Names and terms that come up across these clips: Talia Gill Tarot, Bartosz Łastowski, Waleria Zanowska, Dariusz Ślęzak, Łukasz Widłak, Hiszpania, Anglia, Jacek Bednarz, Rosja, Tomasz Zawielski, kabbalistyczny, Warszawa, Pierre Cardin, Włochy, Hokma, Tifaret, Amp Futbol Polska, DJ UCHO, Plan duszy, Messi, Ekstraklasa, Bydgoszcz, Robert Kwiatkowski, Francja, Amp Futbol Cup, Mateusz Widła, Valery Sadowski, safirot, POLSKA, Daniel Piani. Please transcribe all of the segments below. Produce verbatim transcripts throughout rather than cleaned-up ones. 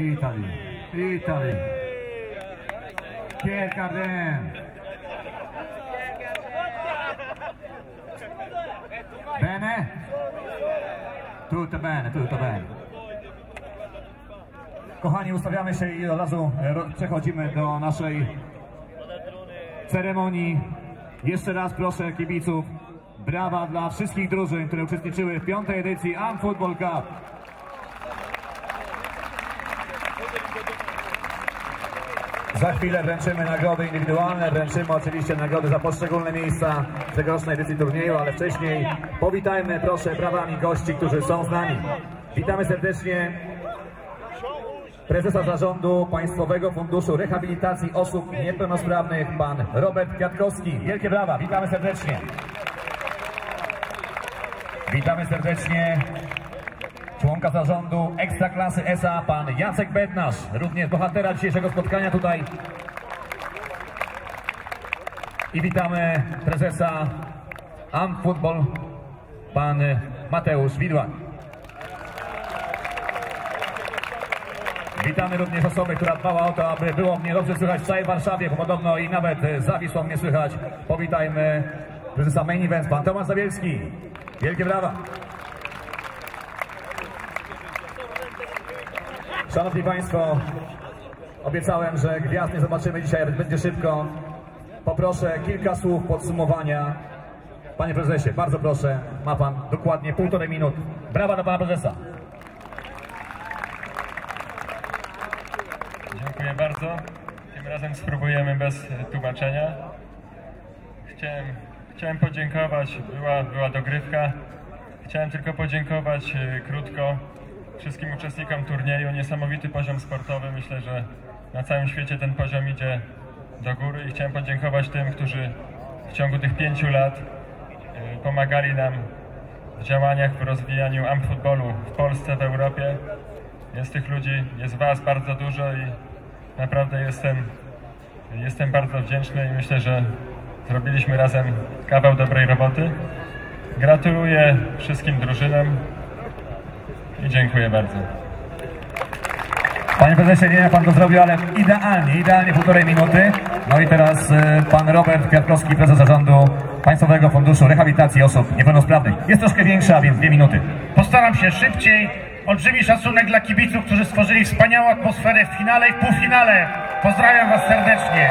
Italy, Italy. Pierre Cardin. Bene? Tutto bene, tutto bene. Kochani, ustawiamy się i od razu przechodzimy do naszej ceremonii. Jeszcze raz proszę kibiców, brawa dla wszystkich drużyn, które uczestniczyły w piątej edycji Amp Futbol Cup. Za chwilę wręczymy nagrody indywidualne, wręczymy oczywiście nagrody za poszczególne miejsca tegorocznej edycji turnieju, ale wcześniej powitajmy proszę brawami gości, którzy są z nami. Witamy serdecznie prezesa Zarządu Państwowego Funduszu Rehabilitacji Osób Niepełnosprawnych, pan Robert Kwiatkowski. Wielkie brawa, witamy serdecznie. Witamy serdecznie członka zarządu Ekstraklasy S A, pan Jacek Bednarz, również bohatera dzisiejszego spotkania tutaj. I witamy prezesa Amp Futbol, pan Mateusz Widła. Witamy również osobę, która dbała o to, aby było mnie dobrze słychać w całej Warszawie, bo podobno i nawet za Wisłą mnie słychać. Powitajmy prezesa Main Event, pan Tomasz Zawielski. Wielkie brawa! Szanowni Państwo, obiecałem, że gwiazd nie zobaczymy dzisiaj, będzie szybko. Poproszę kilka słów podsumowania. Panie prezesie, bardzo proszę, ma pan dokładnie półtorej minut. Brawa dla pana prezesa. Dziękuję bardzo. Tym razem spróbujemy bez tłumaczenia. Chciałem... Chciałem podziękować, była, była dogrywka, chciałem tylko podziękować yy, krótko wszystkim uczestnikom turnieju, niesamowity poziom sportowy, myślę, że na całym świecie ten poziom idzie do góry i chciałem podziękować tym, którzy w ciągu tych pięciu lat yy, pomagali nam w działaniach, w rozwijaniu amp futbolu w Polsce, w Europie. Jest tych ludzi, jest was bardzo dużo i naprawdę jestem, jestem bardzo wdzięczny i myślę, że zrobiliśmy razem kawał dobrej roboty. Gratuluję wszystkim drużynom i dziękuję bardzo. Panie prezesie, nie wiem, pan to zrobił, ale idealnie, idealnie półtorej minuty. No i teraz pan Robert Kwiatkowski, prezes Zarządu Państwowego Funduszu Rehabilitacji Osób Niepełnosprawnych. Jest troszkę większa, więc dwie minuty. Postaram się szybciej. Olbrzymi szacunek dla kibiców, którzy stworzyli wspaniałą atmosferę w finale i w półfinale. Pozdrawiam was serdecznie.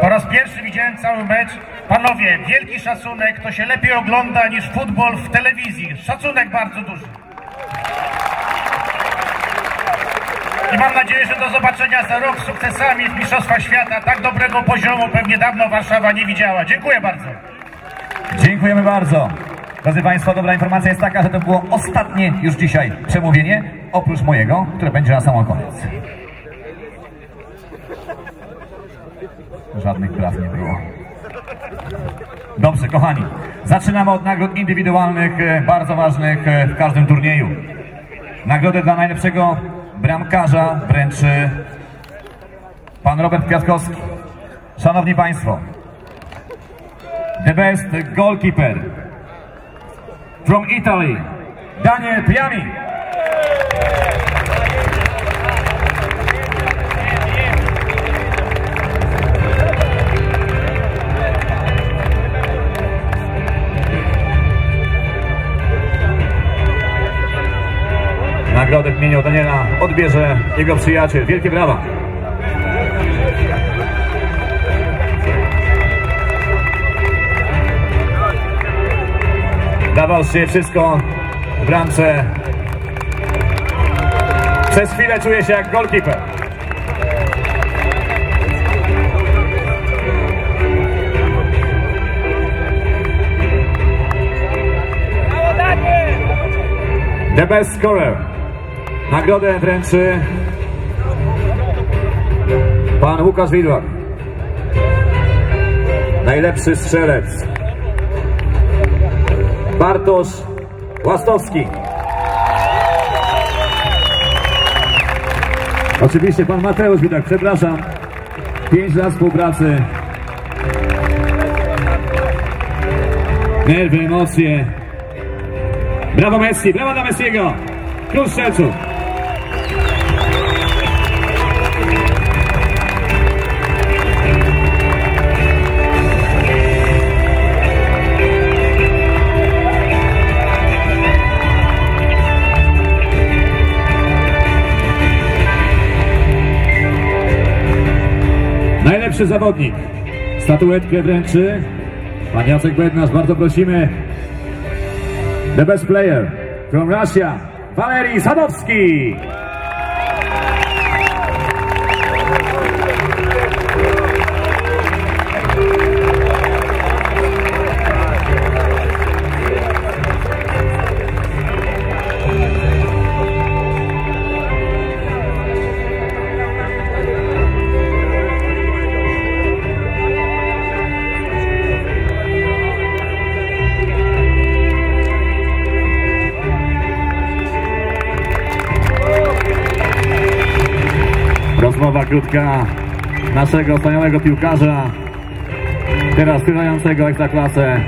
Po raz pierwszy widziałem cały mecz. Panowie, wielki szacunek, to się lepiej ogląda niż futbol w telewizji. Szacunek bardzo duży. I mam nadzieję, że do zobaczenia za rok z sukcesami w Mistrzostwach Świata. Tak dobrego poziomu pewnie dawno Warszawa nie widziała. Dziękuję bardzo. Dziękujemy bardzo. Drodzy Państwo, dobra informacja jest taka, że to było ostatnie już dzisiaj przemówienie, oprócz mojego, które będzie na sam koniec. Żadnych praw nie było. Dobrze, kochani. Zaczynamy od nagród indywidualnych, bardzo ważnych w każdym turnieju. Nagrodę dla najlepszego bramkarza wręczy pan Robert Kwiatkowski. Szanowni Państwo, the best goalkeeper from Italy, Daniel Piani. Nagrodę w imieniu Daniela odbierze jego przyjaciel. Wielkie brawa! Dawał się wszystko w bramce. Przez chwilę czuje się jak goalkeeper. The best scorer. Nagrodę wręczy pan Łukasz Widłak. Najlepszy strzelec Bartosz Łastowski. Oczywiście pan Mateusz Widłak, przepraszam. Pięć lat współpracy. nerwy, emocje. Brawo Messi, brawo dla Messiego. Król strzelców. Najlepszy zawodnik. Statuetkę wręczy pan Jacek Bednarz, bardzo prosimy. The best player from Russia, Valery Sadowski. Rozmowa krótka naszego wspaniałego piłkarza, teraz grającego Ekstraklasę,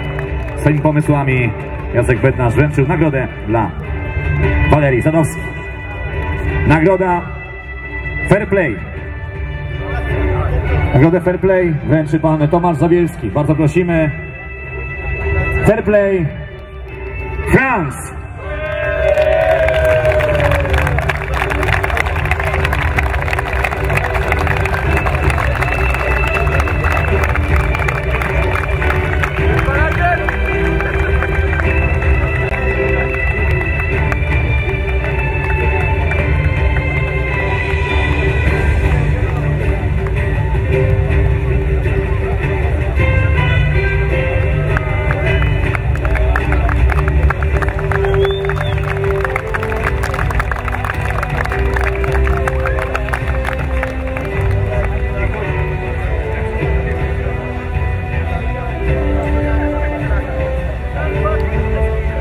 swoimi pomysłami. Jacek Bednarz wręczył nagrodę dla Walerii Zanowskiej. Nagroda Fair Play. Nagrodę Fair Play wręczy pan Tomasz Zawielski. Bardzo prosimy. Fair Play France.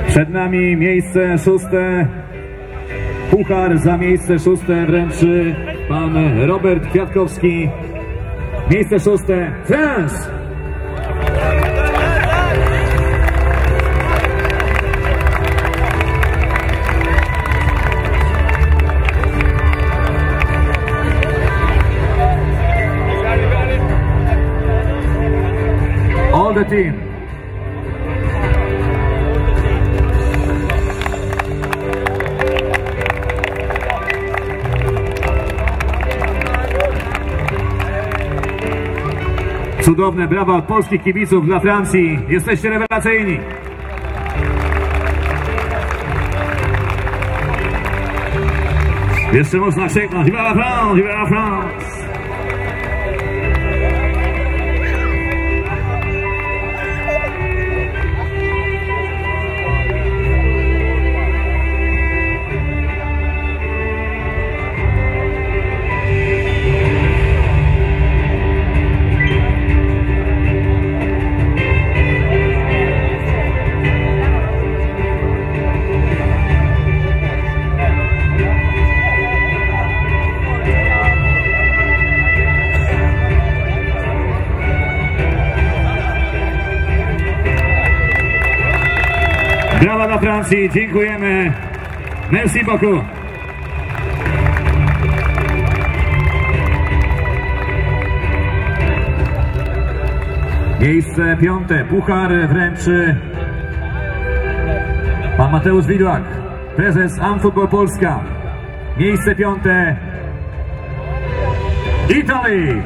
Przed nami miejsce szóste, puchar za miejsce szóste wręczy pan Robert Kwiatkowski. Miejsce szóste, France! All the team. Cudowne brawa od polskich kibiców dla Francji. Jesteście rewelacyjni. Jeszcze można krzyknąć. Vive la France, vive la France. Brawa dla Francji, dziękujemy. Merci beaucoup. Miejsce piąte, puchar wręczy pan Mateusz Widła, prezes Amp Futbol Polska. Miejsce piąte, Italy.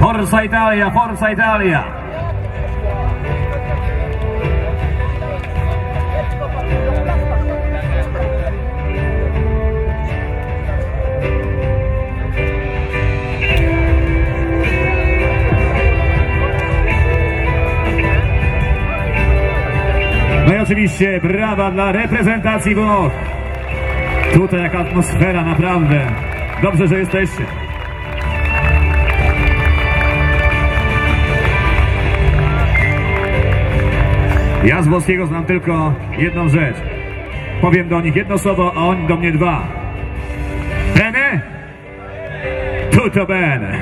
Forza Italia, Forza Italia! No i oczywiście brawa dla reprezentacji Włoch. Tutaj jaka atmosfera, naprawdę. Dobrze, że jesteście. Ja z włoskiego znam tylko jedną rzecz. powiem do nich jedno słowo, a oni do mnie dwa. Bene? Tutto bene.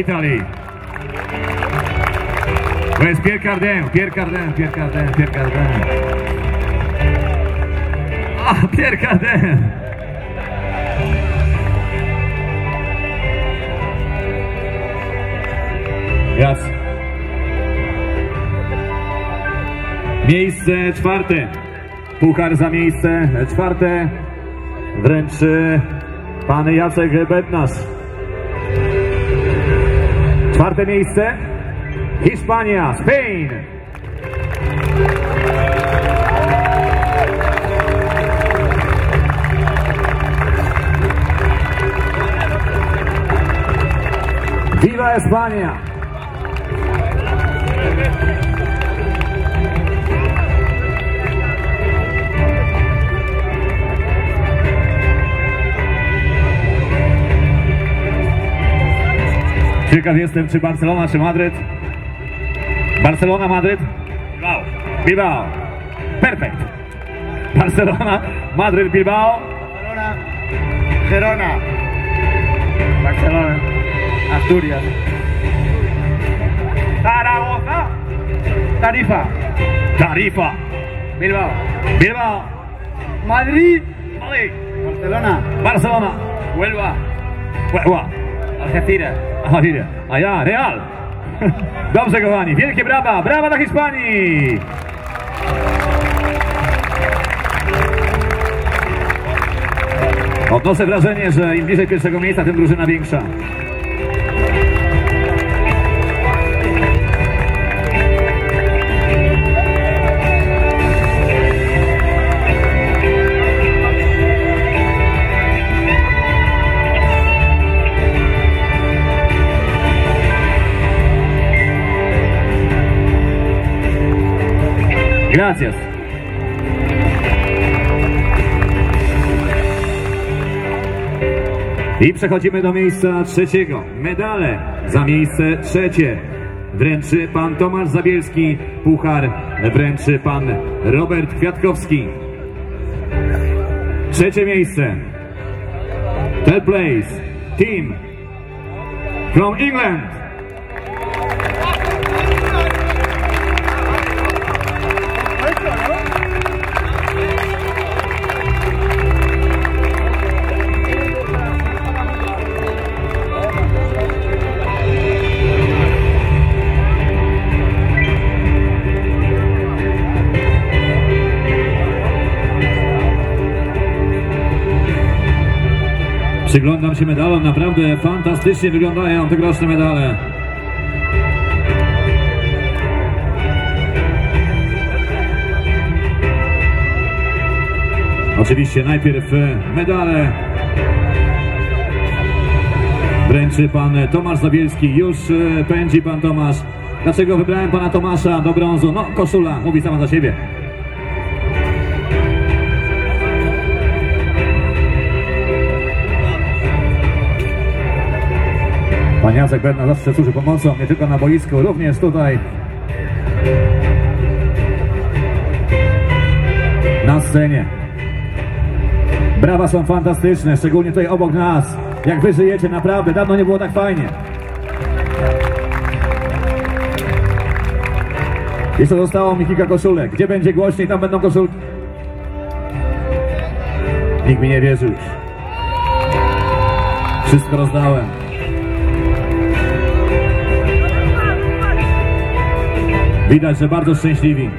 Italii. To jest Pierre Cardin, Pierre Cardin, Pierre Cardin, Pierre Cardin. A, Pierre Cardin. Jasne. Miejsce czwarte. Puchar za miejsce czwarte wręczy pan Jacek Bednarz. Czwarte miejsce Hiszpania, Spain. Viva España. Ciekaw jestem, czy Barcelona, czy Madryt. Barcelona, Madryt. Bilbao. Bilbao. Perfekt. Barcelona, Madryt, Bilbao. Barcelona, Gerona. Barcelona, Asturias. Zaragoza. Tarifa. Tarifa. Bilbao. Bilbao. Madrid. Madrid. Barcelona. Barcelona. Huelva. Huelva. Algeciras. A ja, Real. Dobrze, kochani, wielkie brawa, brawa dla Hiszpanii. Odnoszę wrażenie, że im bliżej pierwszego miejsca, tym drużyna większa. Gracias. I przechodzimy do miejsca trzeciego. Medale za miejsce trzecie wręczy pan Tomasz Zawielski, puchar wręczy pan Robert Kwiatkowski. Trzecie miejsce. Third place. Team from England. Przyglądam się medalom, naprawdę fantastycznie wyglądają tegoroczne medale. Oczywiście najpierw medale wręczy pan Tomasz Zawielski. Już pędzi pan Tomasz. Dlaczego wybrałem pana Tomasza do brązu? No, koszula mówi sama za siebie. Pan Jacek Bednarz zawsze służy pomocą, nie tylko na boisku, również tutaj. Na scenie. Brawa są fantastyczne, szczególnie tutaj obok nas. Jak wy żyjecie, naprawdę, dawno nie było tak fajnie. Jeszcze zostało mi kilka koszulek. Gdzie będzie głośniej, tam będą koszulki. Nikt mi nie wierzy już. Wszystko rozdałem. Widać, że bardzo szczęśliwi.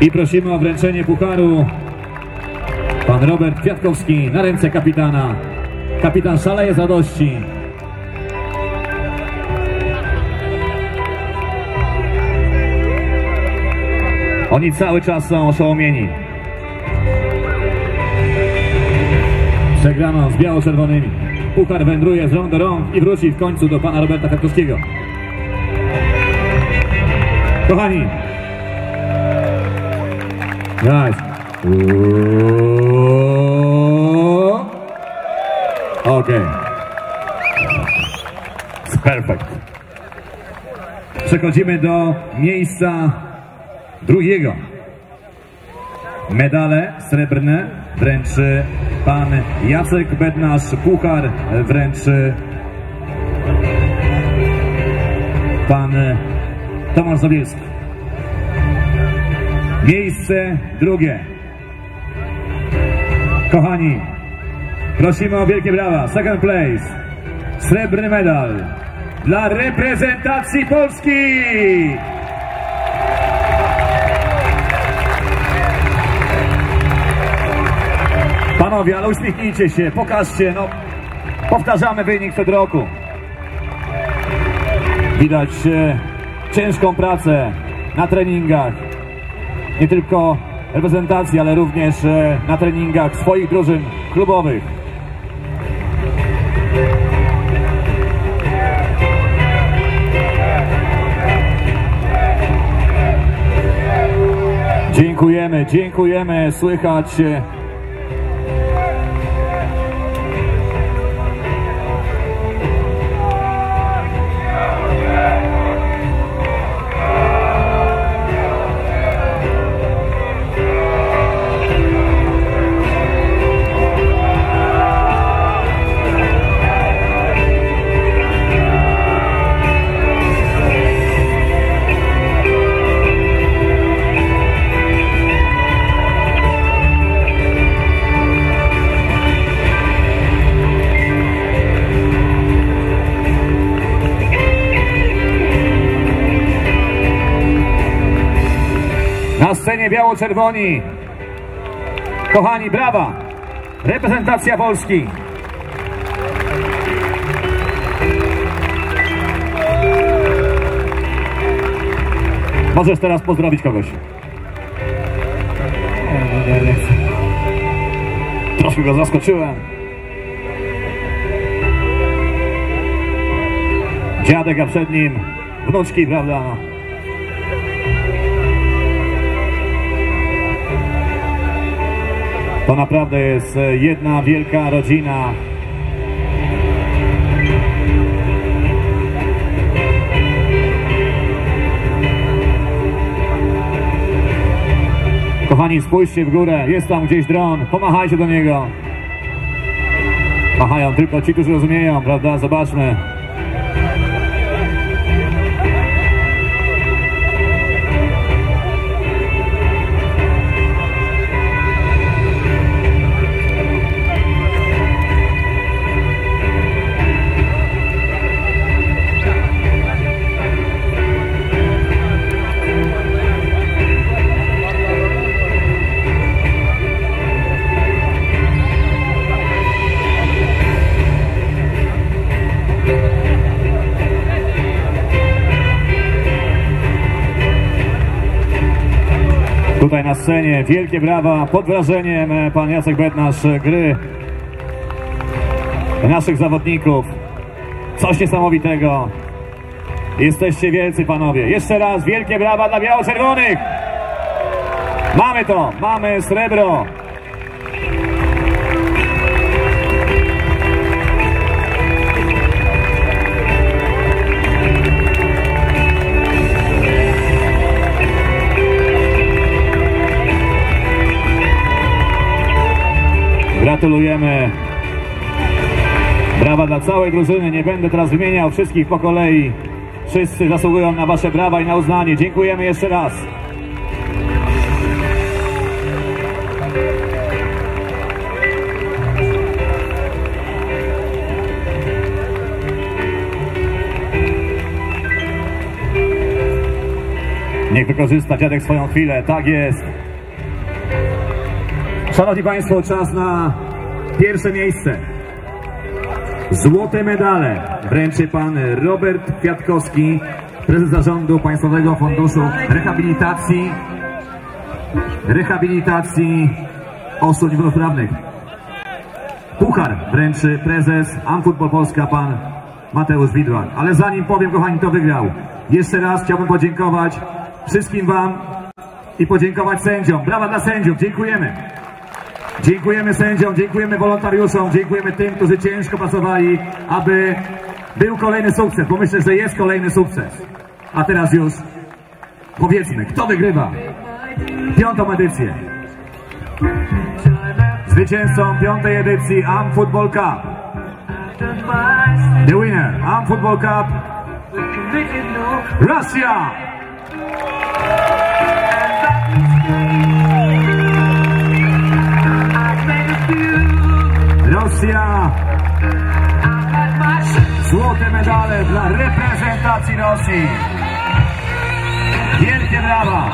I prosimy o wręczenie pucharu pan Robert Kwiatkowski na ręce kapitana Kapitan szaleje z radości. Oni cały czas są oszołomieni. Przegraną z biało-czerwonymi. Puchar wędruje z rąk do rąk i wróci w końcu do pana Roberta Kwiatkowskiego. Kochani. Okej. Perfekt. Przechodzimy do miejsca drugiego. Medale srebrne wręczy pan Jacek Bednarz, puchar wręczy pan Tomasz Zawielski. Miejsce drugie. Kochani, prosimy o wielkie brawa. Second place. Srebrny medal dla reprezentacji Polski. Panowie, ale uśmiechnijcie się, pokażcie, no, powtarzamy wynik sprzed roku. Widać e, ciężką pracę na treningach, nie tylko reprezentacji, ale również e, na treningach swoich drużyn klubowych. Dziękujemy, dziękujemy, słychać e, na scenie biało-czerwoni. Kochani, brawa! Reprezentacja Polski. Możesz teraz pozdrowić kogoś. Troszkę go zaskoczyłem. Dziadek, a przed nim wnuczki, prawda? To naprawdę jest jedna wielka rodzina. Kochani, spójrzcie w górę, jest tam gdzieś dron, pomachajcie do niego. Machają tylko ci, którzy rozumieją, prawda? Zobaczmy. Tutaj na scenie wielkie brawa, pod wrażeniem pan Jacek Bednarz gry naszych zawodników. Coś niesamowitego. Jesteście wielcy, panowie. Jeszcze raz wielkie brawa dla biało-czerwonych. Mamy to, mamy srebro. Gratulujemy. Brawa dla całej drużyny. Nie będę teraz wymieniał wszystkich po kolei. Wszyscy zasługują na wasze brawa i na uznanie. Dziękujemy jeszcze raz. Niech wykorzysta dziadek swoją chwilę. Tak jest. Szanowni Państwo, czas na pierwsze miejsce. Złote medale wręczy pan Robert Kwiatkowski, prezes zarządu Państwowego Funduszu Rehabilitacji Rehabilitacji Osób Niepełnosprawnych. Puchar wręczy prezes Amp Futbol Polska pan Mateusz Widła. Ale zanim powiem, kochani, kto wygrał, jeszcze raz chciałbym podziękować wszystkim wam i podziękować sędziom. Brawa dla sędziów, dziękujemy. Dziękujemy sędziom, dziękujemy wolontariuszom, dziękujemy tym, którzy ciężko pracowali, aby był kolejny sukces, bo myślę, że jest kolejny sukces. A teraz już powiedzmy, kto wygrywa piątą edycję. Zwycięzcą piątej edycji Amp Futbol Cup. The winner Amp Futbol Cup Russia! Rosja! Złote medale dla reprezentacji Rosji! Wielkie brawa!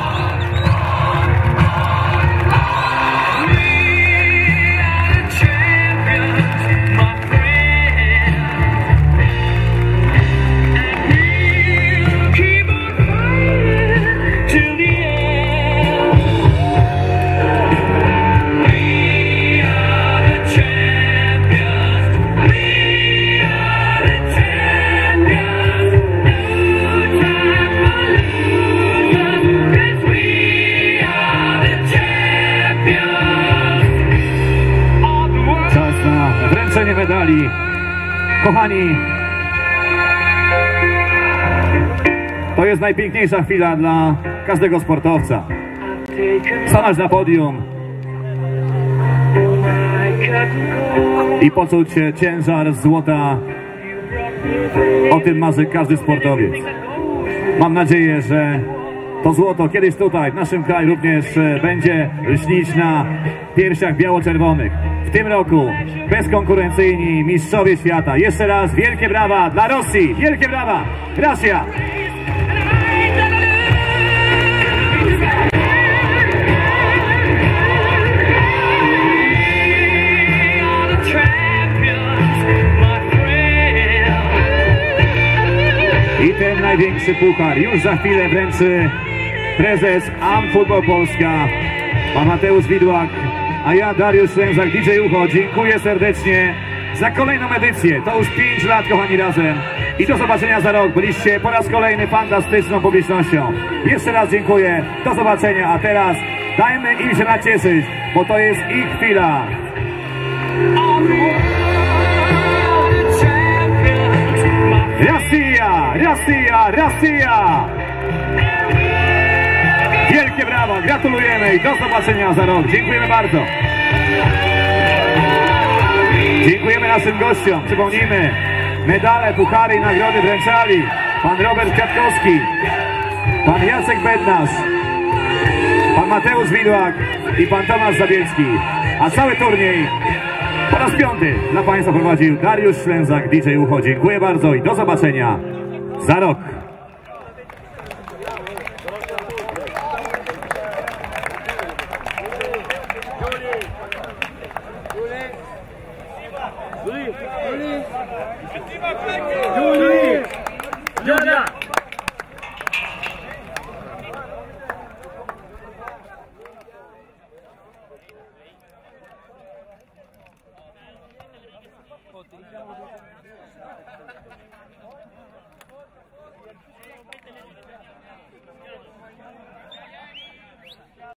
Medali. Kochani, to jest najpiękniejsza chwila dla każdego sportowca. Stanąć na podium i poczuć ciężar złota. O tym marzy każdy sportowiec. Mam nadzieję, że to złoto kiedyś tutaj, w naszym kraju, również będzie lśnić na piersiach biało-czerwonych. W tym roku bezkonkurencyjni mistrzowie świata. Jeszcze raz wielkie brawa dla Rosji. Wielkie brawa. Rosja. I ten największy puchar już za chwilę wręczy prezes Amp Futbol Polska, pan Mateusz Widłak. A ja, Dariusz Ślęzak, D J UCHO, dziękuję serdecznie za kolejną edycję. To już pięć lat, kochani, razem. I do zobaczenia za rok. Byliście po raz kolejny fantastyczną publicznością. Jeszcze raz dziękuję. Do zobaczenia. A teraz dajmy im się nacieszyć, bo to jest ich chwila. Rosja! Rosja! Rosja! Wielkie brawo, gratulujemy i do zobaczenia za rok. Dziękujemy bardzo. Dziękujemy naszym gościom. Przypomnijmy, medale, puchary i nagrody wręczali pan Robert Kwiatkowski, pan Jacek Bednarz, pan Mateusz Widłak i pan Tomasz Zawielski. A cały turniej po raz piąty dla państwa prowadził Dariusz Ślęzak, D J UCHO. Dziękuję bardzo i do zobaczenia za rok. Thank you.